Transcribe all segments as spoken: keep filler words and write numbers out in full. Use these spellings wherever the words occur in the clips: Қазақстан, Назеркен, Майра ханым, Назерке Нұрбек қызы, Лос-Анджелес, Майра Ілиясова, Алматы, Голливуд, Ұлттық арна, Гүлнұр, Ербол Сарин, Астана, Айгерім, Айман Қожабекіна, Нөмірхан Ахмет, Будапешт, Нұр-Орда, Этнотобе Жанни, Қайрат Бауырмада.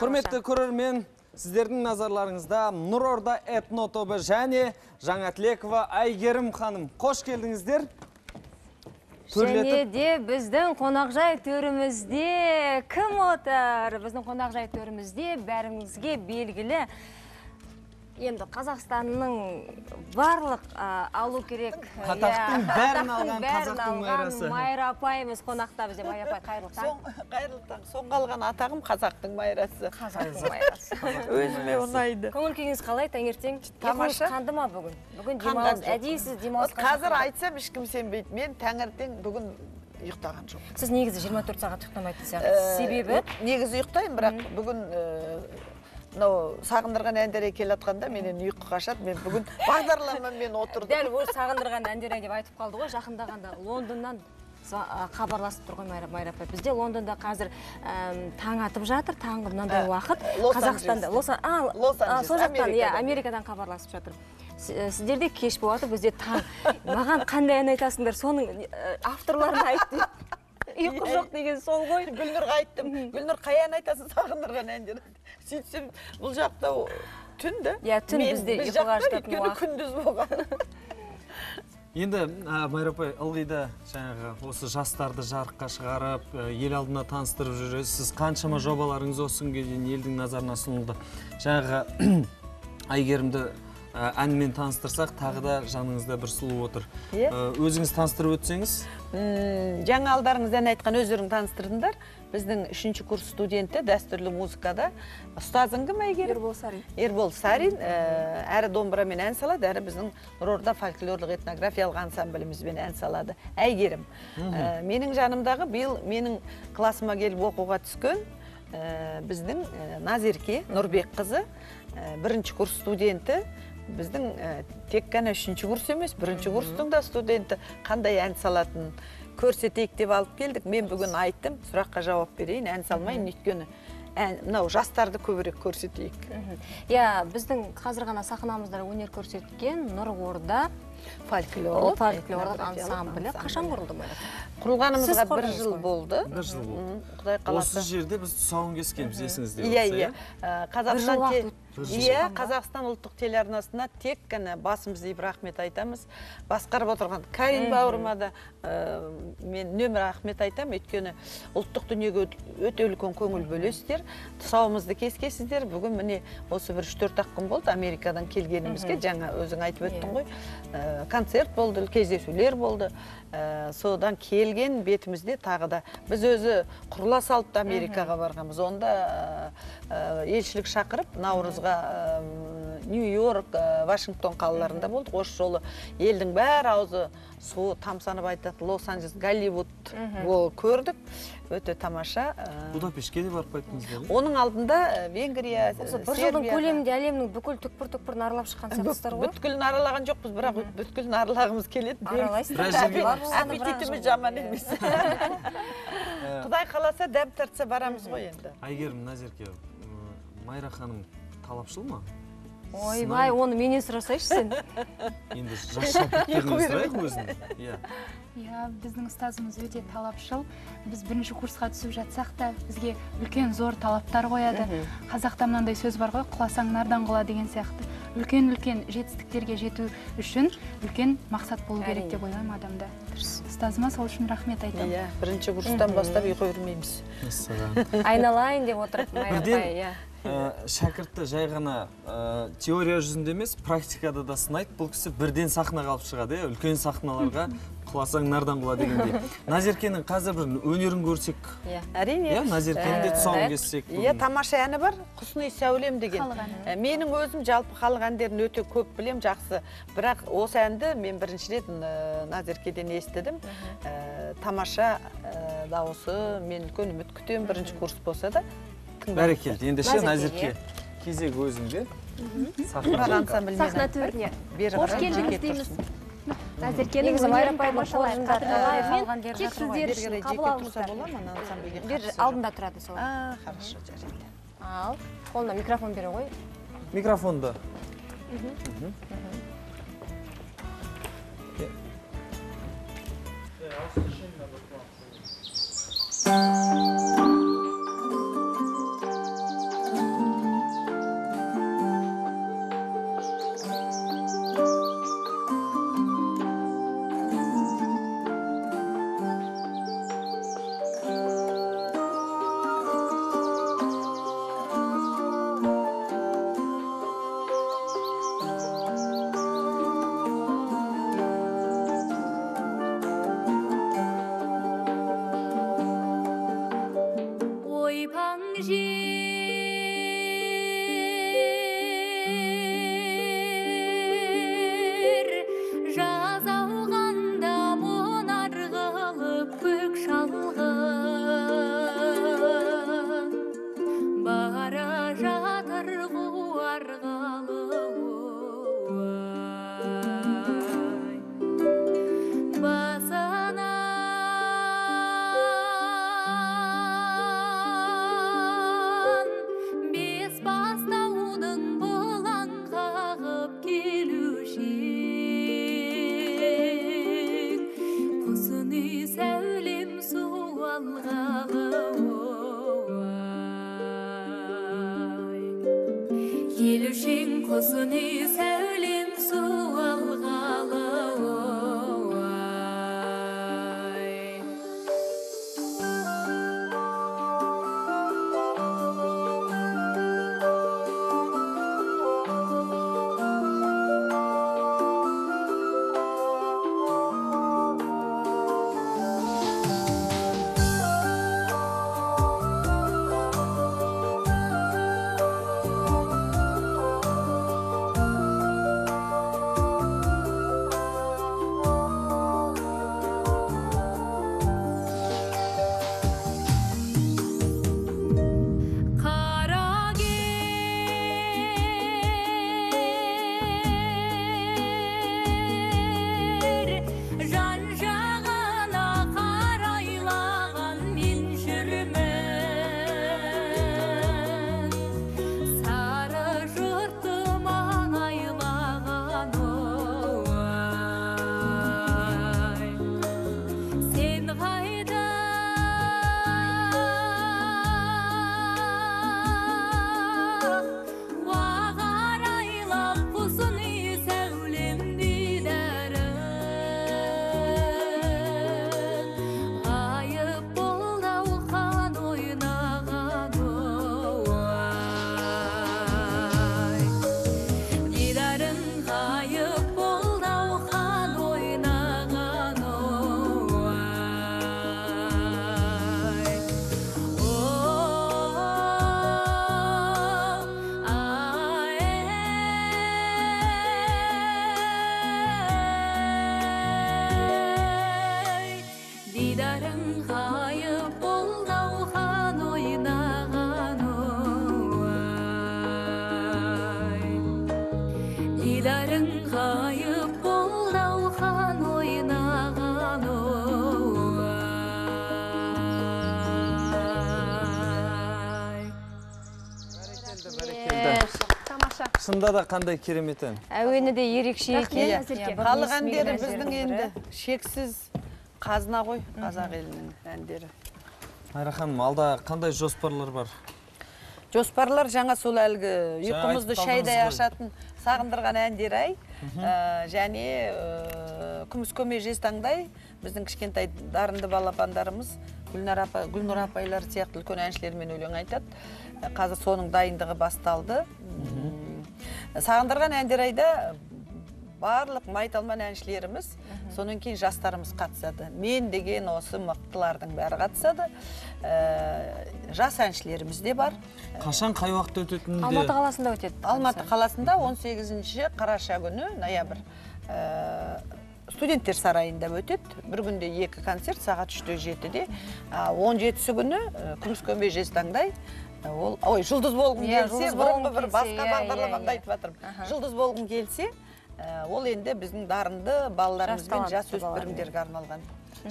Құрметті көрермен, сіздердің назарларыңызда Нұрорда Этнотобе Жанни, Жаңатлекова, Айгирим ханым. Қош келдіңіздер. Және де біздің қонақжай төрімізде кім отыр? Біздің қонақжай төрімізде бәріңізге белгілі. Енді Қазақстанның барлық алу керек. Қазақтың бәрін алған Қазақтың майрасы. Майра апайымыз қонақта бізде. Майра апай, қайырлы таң. Қайырлы таң. Соңғы алған атағым Қазақтың майрасы. Қазақтың майрасы. Өзіме ұнайды. Көңіл күйіңіз қалай таңертең? Тамаша. Қанды ма бүгін? Бүгін демалыс. Әдейсіз демалыс. Қазір айтсам ешкім сенбейді. Мен таңертең бүгін ұйықтаған жоқ. Сіз негізі жиырма төрт сағат ұйықтамайтын сияқтысыз. Себебі? Негізі ұйықтаймын, бірақ бүгін сағындырған әндерей келатқанда менен үйқы қашады. Мен бүгін бағдарламан мен отырдым. Дәл ол сағындырған әндерей деп айтып қалды ғой. Жақындағанда Лондоннан қабарласып тұрғын Майра апай. Бізде Лондонда қазір таң атып жатыр. Таңғы мынандай уақыт. Қазақстанда. Лос-Анджелес. Америкадан қабарласып жатыр. Сіздерде кеш болады, бізде таң. Маған қандай ән айтасыңдар, соның авторларын айтты. Үйқы жоқ деген сол ғой. Гүлнұрға айттым. Гүлнұр қаян айтасын сағындырған әндер. Сөйтсем, бұл жақта түнді. Біз жақта өткені күндіз болған. Енді Майра апай, ылғида осы жастарды жарыққа шығарып, ел алдына таныстырып жүресіз. Қаншама жобаларыңыз осы күнге дейін елдің назарына ұсынылды. Жаңағы Айгерімді әнмен таныстырсақ, тағы да жаныңызда бір сұлу отыр. Өзіңіз таныстырып өтсеңіз? Жаңа алдарыңыздан айтқан өздерің таныстырдыңдар. Біздің үшінші курс студенті дәстүрлі музыкада. Ұстазың кім Айгерім? Ербол Сарин. Ербол Сарин. Әрі домбырамен ән салады, әрі біздің Нұрорда фольклорлық этнографиялық ансамблімізбен ән салады. Айгерім. Менің жанымдағы биыл менің класыма келіп оқуға түскен біздің Назерке Нұрбек қызы, бірінші курс студенті. Біздің тек қана үшінші курс емес, бірінші курстың да студенті қандай ән салатын көрсетейік деп алып келдік. Мен бүгін айтым, сұраққа жауап берейін, ән салмайын, өйткені жастарды көбірек көрсетейік. Біздің қазір ғана сахнамызда өнер көрсеткен Нұрорда фольклорлық ансамблі қашан құрылды ма? Құрылғанымызға бір жыл болды. Бір жыл болды. Осы жерде біз тұсауын кескенбіз, есіңізде болса, иә? Иә, Қазақстан ұлттық телеарнасына тек қана басымыз деп рахмет айтамыз. Басқарып отырған Қайрат Бауырмада мен Нөмірхан Ахмет айтам, өйткені ұлттық дүниеге өте үлкен көңіл бөлесіздер. Тұсауымызды кескесіздер. Бүгін міне осы бір үш төрт күн болды Америкадан келгенімізге, жаңа өзің айтып өттің ғой. Концерт болды, кездесулер болды. Содан келген бетімізде тағы да біз өзі құрыла салып Америкаға барғанбыз. Онда елшілік шақырып наурызға Нью-Йорк, Вашингтон қалаларында болдық. Осы жолы елдің бәрі аузы суы тамсанып айтады. Лос-Анджелес, Голливуд көрдік. Өте тамаша. Будапештке де барып қайтыңыз ба? Оның алдында Венгрия, Сербия. Бір жылдың көлемінде әлемнің бүкіл түкпір-түкпірін аралап шыққан сияқтысыздар ғой? Бүткілін аралаған жоқпыз, бірақ бүткілін аралағымыз келеді. Аралайсыз. Аппетитіміз жаман емес. Құдай қаласа дәм тартса барамыз ғой енді. Айгерім, Назерке, Майра ханым талапшыл ма? Ойбай, оны менен сұрасайшы сен. Енді жасап кеткеніңіз сұрайық өзіңіз. Біздің ұстазымыз өте талапшыл. Біз бірінші курсқа түсіп жатсақ та, бізге үлкен зор талаптар қояды. Қазақта мынандай сөз бар ғой, құласаң нардан құла деген сияқты. Үлкен-үлкен жетістіктерге жету үшін үлкен мақсат болу керек деп ойлаймын адамда. Ұстазыма сол үшін рахмет айтамын. Бірінші курстан бастап ұйқы өрмейміз. Айналайын деп отырып, Майра апай. Шәкіртті жай ғана теория жүзінде емес, практикада да сынайды. Бұл кісі бірден сахнаға алып шығады, үлкен сахналарға құласаң нардан құла дегенде. Назеркенің қазір бір өнерін көрсек. Әрине. Назеркені де тұсауын кессек. Тамаша әні бар, құсыны сәулем деген. Менің өзім жалпы халық әндерін өте көп білем, жақсы. Бірақ осы әнді мен бірінші рет Назеркеден естідім. Тамаша дауысы, мен үлкен үміт күтем, бірінші курс болса да. Бәрекелді. Енді ше, Назерке, кезек өзіңде. Сахна төріне. Қош келдіңіз дейміз. Назеркеніңіз Майра апайдың қолында қалған бері жатыр ғой. Қабыл алыңыздар. Бері алдында тұрады сол. Аа, қарашы, жарайды. Ал, қолына микрофон бере ғой. Микрофонды. Микрофонды. Thank you. Шында да қандай кереметі. Әуені де ерекше екен. Халық әндері біздің енді шексіз қазына ғой, қазақ елінің әндері. Майра ханым, алда қандай жоспарлар бар? Жоспарлар жаңа сол әлгі ұйқымызды шайдай ашатын сағындырған әндері ай. Және күміс көме жез таңдай біздің кішкентай дарынды балапандарымыз Гүлнұр апайлар сияқты үлкен әншілермен өлең айтады. Қазір соның дайындығы басталды. Сағындырған әндер айда барлық майталман әншілеріміз, соның кейін жастарымыз қатысады. Мен деген осы мықтылардың бәрі қатысады. Жас әншілеріміз де бар. Қашан қай уақытта өтетінде? Алматы қаласында өтеді. Алматы қаласында он сегізінші қараша күні, ноябрь. Студенттер сарайында өтеді. Бір күнде екі концерт, сағат үште жетіде. он жетісі күні күміс көмбе жез таңдай. Ой, жұлдыз болғым келсе, бұрынғы бір басқа бағдарламамда айтып жатырмын. Жұлдыз болғым келсе, ол енді біздің дарынды балаларымыз бен жас өспірімдерге арналған.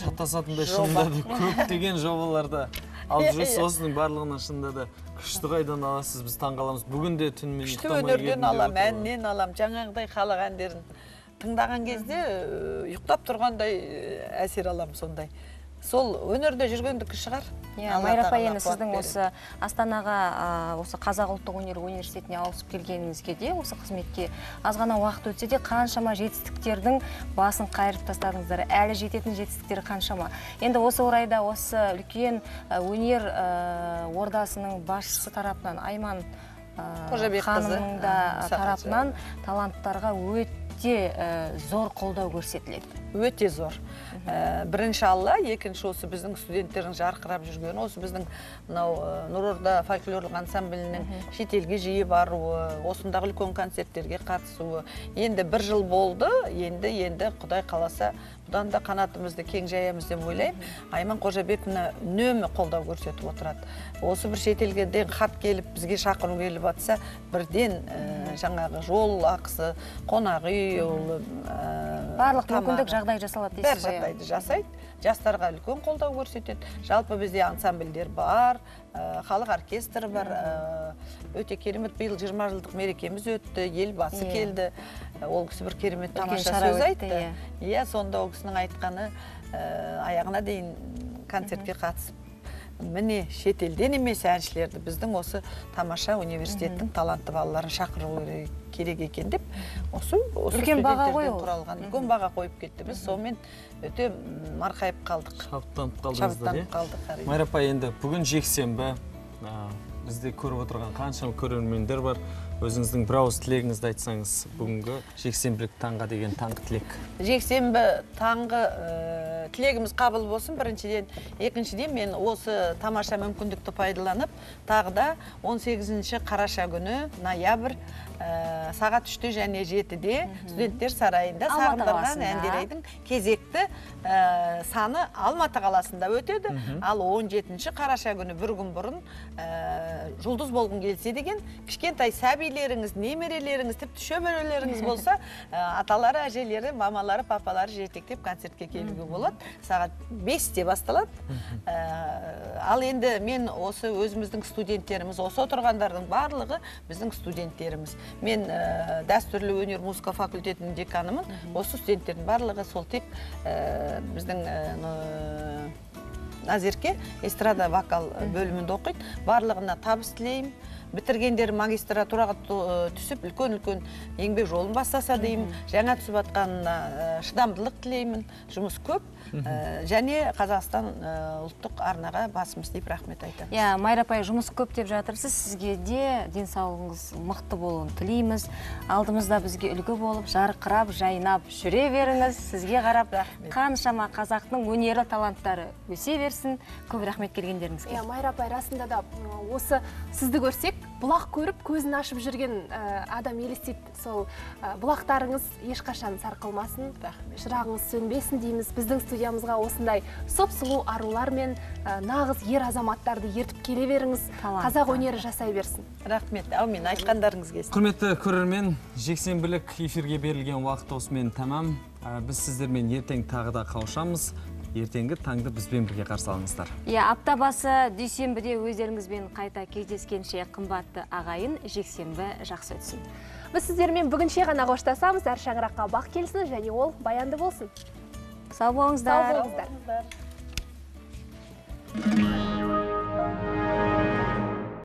Шаттасатында шында да көптеген жобаларда ал жүріс, осының барлығына шында да күшті қайдан аласыз, біз таңғаламыз. Бүгінде түнмен ұқтамай келмей өтірмін. Күшті өнерден алам, әннен алам, жаңағыдай халық әндерін тыңдаған кезде ұйықтап тұрғандай әсер алам сондай. Сол өнерде жүргендік шығар. Майра апай, сіздің осы Астанаға Қазақ ұлттық өнер университетіне ауысып келгеніңізге де, осы қызметке аз ғана уақыт өтсе де, қаншама жетістіктердің басын қайырып тастадыңыздар. Әлі жететін жетістіктері қаншама. Енді осы орайда осы үлкен өнер ордасының басшысы тарапынан, Айман ханымның да тарапынан таланттарға өт өте зор қолдау көрсетіледі. Өте зор. Бірінші Алла, екінші осы біздің студенттерін жарқырап жүрген, осы біздің Нұрорда фольклорлық ансамблінің шетелге жиі баруы, осындағы үлкен концерттерге қатысуы. Енді бір жыл болды, енді енді Құдай қаласа, бұдан да қанатымызды кең жайымыз деп ойлайым. Айман Қожабекіна үнемі қолдау көрсетіп отырады. Осы бір шетелге де хат келіп, бізге шақыру келіп атса, бірден жаңағы жол ақысы, қонағы үй, барлық мүмкіндік жағдай жасалады. Бәр жағдайды жасайды, жастарға үлкен қолдау көрсетеді. Жалпы бізде ансамбльдер бар, халық оркестрі бар, өте керемет. Биыл жиырма жылдық мерекеміз өтті, ел басы келді. Ол кісі бір керемет тамаша сөз айтты. Иә, сонда ол кісінің айтқаны аяғына дейін концертке қатысып. Міне шетелден емес әншілерді біздің осы тамаша университеттің талантты балаларын шақыру керек екен деп осы студенттерден құралған үлкен баға қойып кетті. Біз сонымен өте марқайып қалдық. Шабыттанып қалдыңыздар. Майра апай, енді бүгін жексенбі, бізде көріп отырған қаншама көрермендер бар. Өзіңіздің бір ауыз тілегіңізді айтсаңыз, бүгінгі жексенбілік таңға деген таңғы тілек. Жексенбі таңғы тілегіміз қабыл болсын, біріншіден. Екіншіден, мен осы тамаша мүмкіндікті пайдаланып, тағы да он сегізінші қараша күні, ноябрь, сағат үште және жетіде студенттер сарайында сағындырған әндерейдің кезекті саны Алматы қаласында өтеді. Ал он жетінші қараша күні бір күн бұрын жұлдыз болғың келсе деген кішкентай сәби әбейлеріңіз, немерелеріңіз, тіпті шөмерелеріңіз болса, аталары, әжелері, мамалары, папалары жетектеп концертке келуге болады. Сағат бесте басталады. Ал енді мен осы өзіміздің студенттеріміз, осы отырғандардың барлығы біздің студенттеріміз. Мен дәстүрлі өнер музыка факультетінің деканымын. Осы студенттердің барлығы сол тек біздің Назерке эстрада вокал бөлімінде оқиды. Барлығына табыс тілеймін. Бітіргендер магистратураға түсіп, үлкен-үлкен еңбек жолын бастаса деймін. Жаңа түсіп атқанына шыдамдылық тілеймін. Жұмыс көп. Және Қазақстан ұлттық арнаға басымыз деп рахмет айтамыз. Иә, Майра апай, жұмыс көп деп жатырсыз. Сізге де денсаулығыңыз мықты болуын тілейміз. Алдымызда бізге үлгі болып, жарқырап, жайнап жүре беріңіз. Сізге қарап қаншама қазақтың өнерлі таланттары өсе берсін. Көп рахмет келгендеріңізге. Иә, Майра апай, расында да осы сізді көрсек, бұлақ көріп, көзін ашып жүрген адам елестет. Сол бұлақтарыңыз ешқашан сарқылмасын, шырағыңыз сөнбесін дейміз. Біздің студиямызға осындай соп-сұлу арулар мен нағыз ер азаматтарды ертіп келе беріңіз. Қазақ өнері жасай берсін. Рахмет, әумин, айтқандарыңыз келсін. Құрметті көрермен, жексенбілік эфирге берілген уақыт осымен тәмам. Біз сіздермен ертең тағы да қауышамыз. Ертеңгі таңды бізбен бірге қарсы алыңыздар. Иә, апта басы дүйсенбіде өздеріңізбен қайта кездескенше, қымбатты ағайын, жексенбі жақсы өтсін. Біз сіздермен бүгінше ғана қоштасамыз. Әр шаңыраққа бақ келсін, және ол баянды болсын. Сау болыңыздар. Сау болыңыздар.